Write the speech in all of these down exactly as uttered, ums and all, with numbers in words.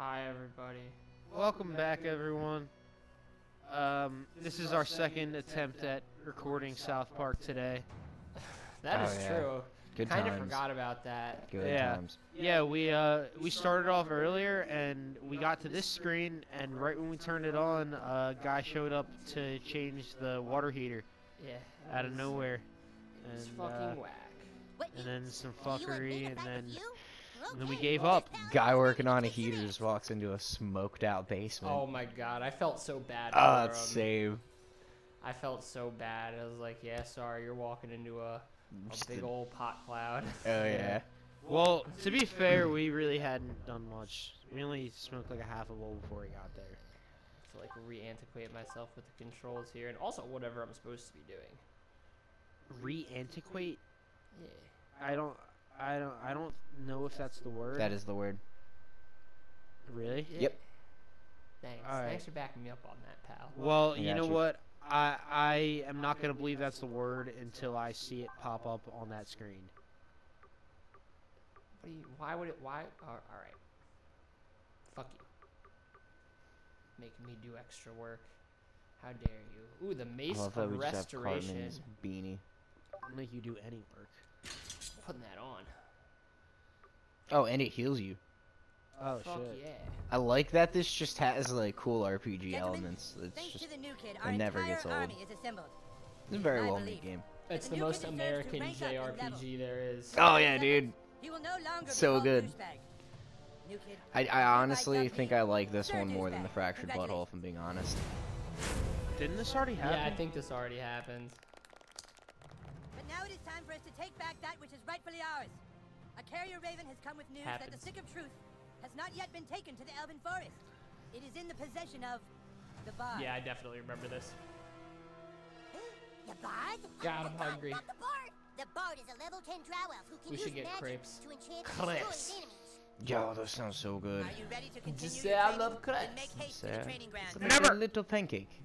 Hi everybody. Welcome back everyone. Um, this is our second attempt at recording South Park today. That is true. Good times. Kind of forgot about that. Good times. Yeah, we uh we started off earlier and we got to this screen, and right when we turned it on, a guy showed up to change the water heater. Yeah. Out of nowhere. It's fucking whack. And then some fuckery, and then. And then we gave up. Guy working on a heater just walks into a smoked out basement. Oh my god, I felt so bad. Ah, uh, save. I felt so bad. I was like, yeah, sorry, you're walking into a, a big old pot cloud. Oh yeah. Well, to be fair, we really hadn't done much. We only smoked like a half a bowl before we got there. To like re-antiquate myself with the controls here, and also whatever I'm supposed to be doing. Re-antiquate? Yeah. I don't... I don't I don't know if that's the word. That is the word. Really? Yeah. Yep. Thanks. All right. Thanks for backing me up on that, pal. Well, you know you. what? I I am not going to believe that's the word until I see it pop up on that screen. What do you, why would it why oh, all right. Fuck you. Making me do extra work. How dare you? Ooh, the Mace of Restoration beanie. I'll make you do any work. Putting that on. Oh, and it heals you. Oh, fuck shit. Yeah. I like that this just has like cool R P G Gentlemen, elements. It's just, kid, it never gets old. It's a very well made game. It's the, the most American J R P G there is. Oh yeah, dude. He will no longer so good. New kid, I, I honestly think I like this one more than the Fractured Butthole, if I'm being honest. Didn't this already happen? Yeah, I think this already happened. Now it is time for us to take back that which is rightfully ours. A carrier raven has come with news Happens. that the Stick of Truth has not yet been taken to the Elven forest. It is in the possession of the Bard. Yeah, I definitely remember this. The Bard? God, I'm hungry. Not the Bard. The Bard is a level ten drow elf who can we use should get magic crepes. to enchant crepes. enemies. Yo, those sounds so good. Are you ready to continue Just say I love crepes. Make haste to the training ground. Never. A little pancake.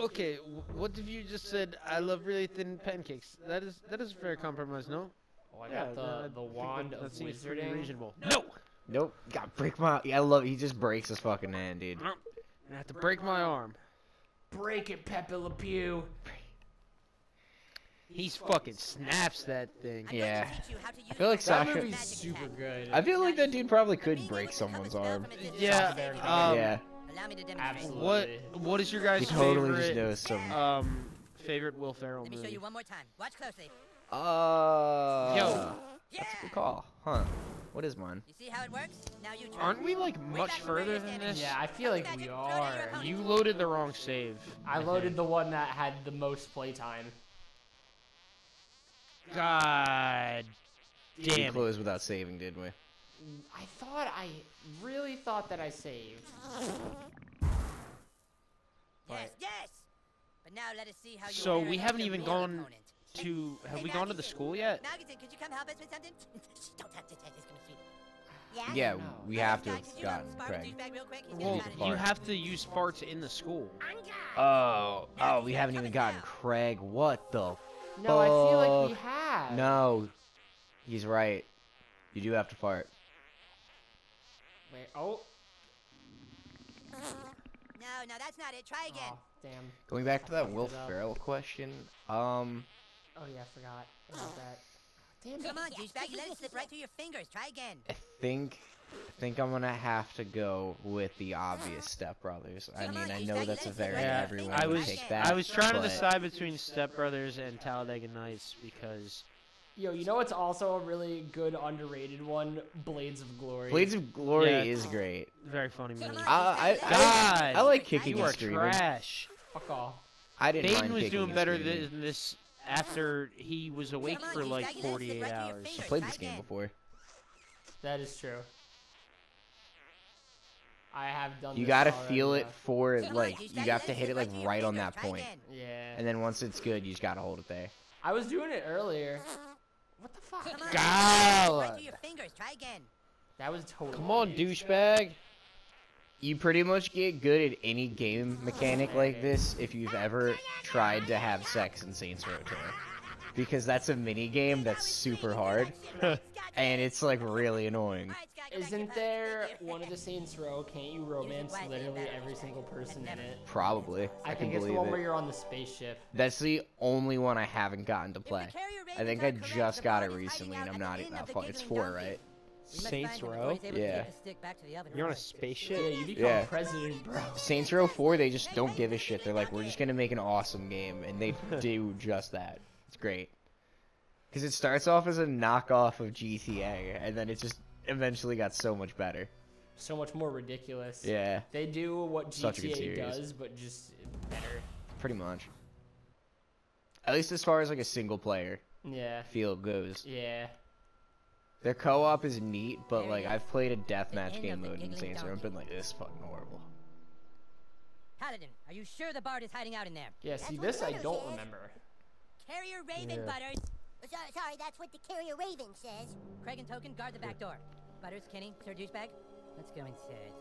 Okay, what if you just said, I love really thin pancakes? That is that is a fair compromise, no? Oh, I yeah, got the, uh, the wand of wizarding. Reasonable. No! Nope. God, break my... Yeah, I love... He just breaks his fucking hand, dude. Nope. I have to break my arm. Break it, Pepe Le Pew. He fucking snaps that thing. Yeah. I feel like Sasha... That movie's super good. I feel like that dude probably could break someone's arm. Yeah. Um, yeah. Allow me to demonstrate. Absolutely. What What is your guys' you totally favorite? Just some... Um, favorite Will Ferrell movie. Let me show you one more time. Watch closely. Uh, Yo, yeah. That's a good call, huh? What is mine? You see how it works? Now you try. Aren't we like much further than this? Yeah, I feel like we are. You loaded the wrong save. I, I loaded think. the one that had the most playtime. God damn. We closed without saving, didn't we? I thought I really thought that I saved. Yes, yes. But now let us see how you So we haven't even gone opponent. to have hey, we Magazine, gone to the school yet? Magazine, could you come help us with something? Don't have to test this gonna sweet. Yeah, yeah no. we have to have gotten Craig. Well, you have to use farts in the school. Oh, oh, we haven't even gotten Craig. What the No, fuck? I feel like we have. No. He's right. You do have to fart. Wait, oh. No, no, that's not it. Try again. Oh, damn. Going back to that Will Ferrell question. Um. Oh yeah, I forgot about that. Damn. Come on, douchebag, let it slip right through your fingers. Try again. I think, I think I'm gonna have to go with the obvious Step Brothers. I mean, I know that's a very yeah, everyone I was, take that. I was trying but... to decide between Step Brothers and Talladega Nights because. Yo, you know what's also a really good underrated one? Blades of Glory. Blades of Glory yeah, is great. Very funny movie. Uh, I, I, I like kicking you and screaming. You are trash. Fuck off. I didn't Baden mind was doing better than this after he was awake for like forty-eight hours. I played this game before. That is true. I have done. You gotta feel it for it, like you have to hit it like right on that point. Yeah. And then once it's good, you just gotta hold it there. I was doing it earlier. What the fuck? Come on, God! Your fingers. Try again. That was totally. Come on, douchebag. You pretty much get good at any game mechanic like this if you've ever tried to have sex in Saints Row four. because that's a mini game that's super hard, and it's like really annoying. Isn't there one of the Saints Row? Can't you romance literally every single person in it? Probably. I, I think it's the one it. where you're on the spaceship. That's the only one I haven't gotten to play. I think I just got it recently, and I'm not even that fun. It's four, right? Saints Row? Yeah. You're on a spaceship? Yeah, you become yeah. president, bro. Saints Row four, they just don't give a shit. They're like, we're just gonna make an awesome game, and they do just that. It's great. Because it starts off as a knockoff of G T A, and then it just eventually got so much better. So much more ridiculous. Yeah. They do what G T A does, but just better. Pretty much. At least as far as like a single player yeah. feel goes. Yeah. Their co-op is neat, but like I've played a deathmatch game mode in Saints Row and been like, this is fucking horrible. Paladin, are you sure the Bard is hiding out in there? Yeah, see, this I don't remember. Carrier Raven Butters. Sorry, that's what the Carrier Raven says. Craig and Token, guard the back door. Butters, Kenny, Sir Douchebag, let's go inside.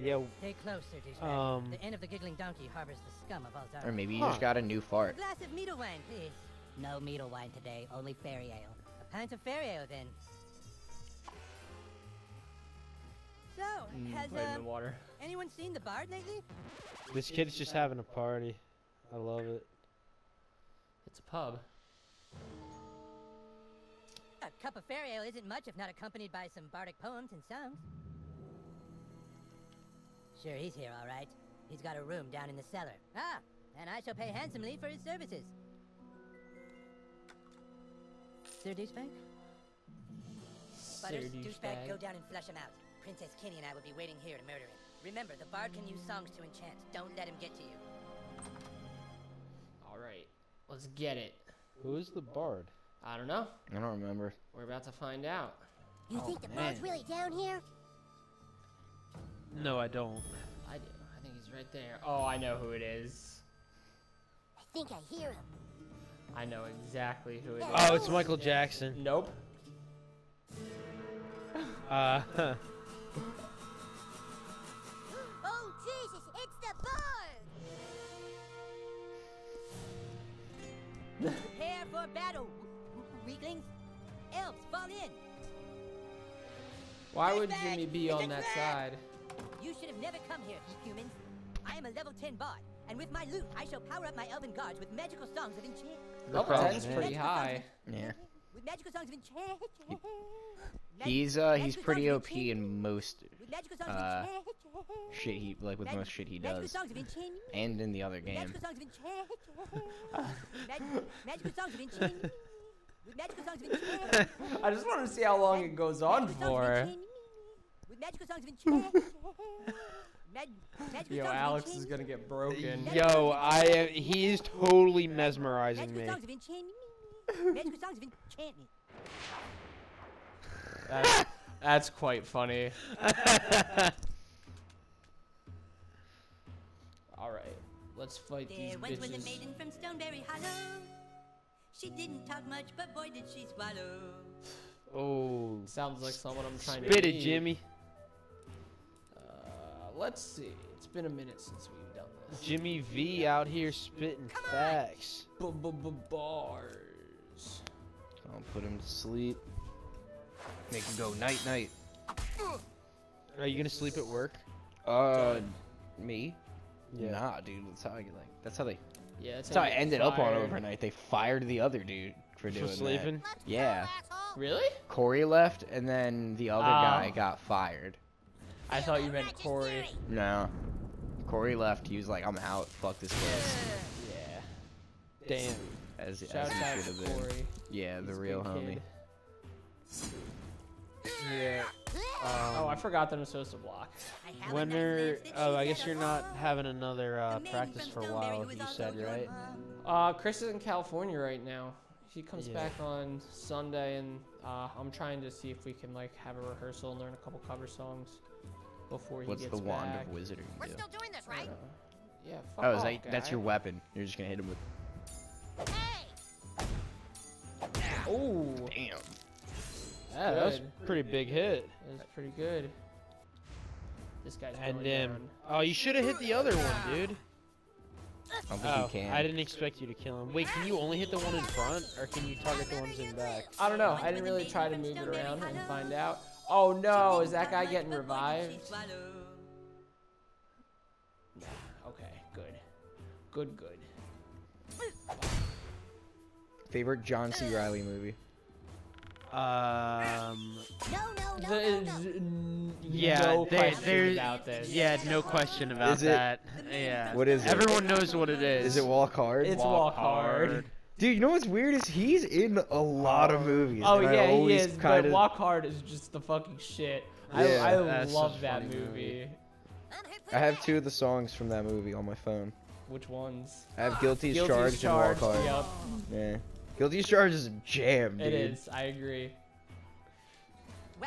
Yeah. Stay close, Sir Douchebag. Um, the end of the giggling donkey harbors the scum of all time. Or maybe you huh. just got a new fart. A glass of Meadlewine, please. No Meadlewine today, only fairy ale. A pint of fairy ale, then. So, mm, has uh, water. anyone seen the Bard lately? This kid's just having a party. I love it. It's a pub. A cup of fairy ale isn't much if not accompanied by some bardic poems and songs. Sure, he's here, all right. He's got a room down in the cellar. Ah, and I shall pay handsomely for his services. Sir Douchebag? Sir Butters, Douchebag, go down and flush him out. Princess Kenny and I will be waiting here to murder him. Remember, the Bard can use songs to enchant. Don't let him get to you. Alright, let's get it. Who is the Bard? I don't know. I don't remember. We're about to find out. You oh, think the man. Bard's really down here? No, I don't. I do. I think he's right there. Oh, I know who it is. I think I hear him. I know exactly who it is. Oh, it's Michael Jackson. Nope. Uh. Huh. Oh, Jesus, it's the Bard! Prepare for battle, weaklings. Elves, fall in. Why would Jimmy be on that side? You should have never come here, humans. I am a level ten bard. And with my loot, I shall power up my elven guards with magical songs of enchant. Level ten's pretty high. Yeah. With magical songs of enchant. He's uh he's pretty O P in most uh shit he like with most shit he does. And in the other game. Magical songs of enchant. I just want to see how long it goes on for. With magical songs of enchant. Yo, Alex is gonna get broken. Yo, I am. He is totally mesmerizing me. that's, that's quite funny. All right, let's fight these bitches. There once was a maiden from Stonebury Hollow. She didn't talk much, but boy did she swallow. Oh, sounds like someone I'm trying to eat. Spit it, Jimmy. Let's see. It's been a minute since we've done this. Jimmy V out here spitting facts. B-b-b-bars. I'll put him to sleep. Make him go night night. Are you gonna sleep at work? Uh, me? Yeah. Nah, dude. That's how I get like. That's how they. Yeah. That's, that's how, how I ended fired. up on overnight. They fired the other dude for doing for sleeping. That. Yeah. Really? Corey left, and then the other um. guy got fired. I thought you meant Corey. No. Corey left. He was like, I'm out. Fuck this place. Yeah. Damn. As, as Shout out to been. Corey. Yeah, the He's real homie. Kid. Yeah. Um, oh, I forgot that I'm supposed to block. When are... Oh, I guess you're not having another uh, practice for a while, you said, right? Uh, Chris is in California right now. He comes yeah. back on Sunday, and uh, I'm trying to see if we can like have a rehearsal and learn a couple cover songs. Before he What's gets the wand back. of wizardry? We're do? still doing this, right? Uh, yeah. Fuck oh, is that, that's your weapon. You're just gonna hit him with. Hey! Oh! Damn. Yeah, that was a pretty big hit. That's pretty good. This guy's. And um, oh, you should have hit the other one, dude. I don't think oh, you can. I didn't expect you to kill him. Wait, can you only hit the one in front, or can you target the ones in back? I don't know. I didn't really try to move it around and find out. Oh no, is that guy getting revived? Yeah, okay, good. Good, good. Favorite John C. Reilly movie? Um. No, no, no, the, no, no. Yeah, no there, there's. About this. Yeah, no question about is it, that. Yeah. What is it? Everyone knows what it is. Is it Walk Hard? It's Walk, walk hard. hard. Dude, you know what's weird is he's in a lot of movies. Oh yeah, he is. Kinda... But Walk Hard is just the fucking shit. Yeah, I, I love that movie. movie. I have two of the songs from that movie on my phone. Which ones? I have Guilty's, Guilty's Charge, Charge and Walk Hard. Yep. Yeah. Guilty's Charge is a jam, dude. It is. I agree.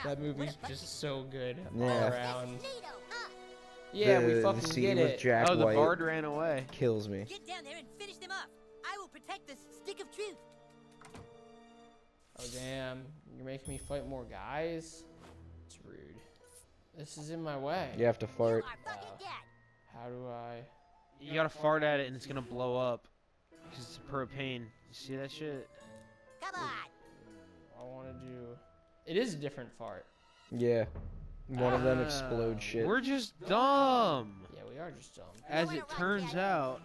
That movie's just so good all yeah. around. Yeah, the, we fucking the scene get with it. Jack oh, the White Bard ran away. Kills me. Get down there and finish them up. I will protect the Stick of Truth. Oh damn! You're making me fight more guys. It's rude. This is in my way. You have to fart. Uh, how do I? You gotta fart at it, and it's gonna blow up. Cause it's propane. You see that shit? Come on. I want to do. It is a different fart. Yeah. One ah, of them explodes shit. We're just dumb. Yeah, we are just dumb. As it turns out.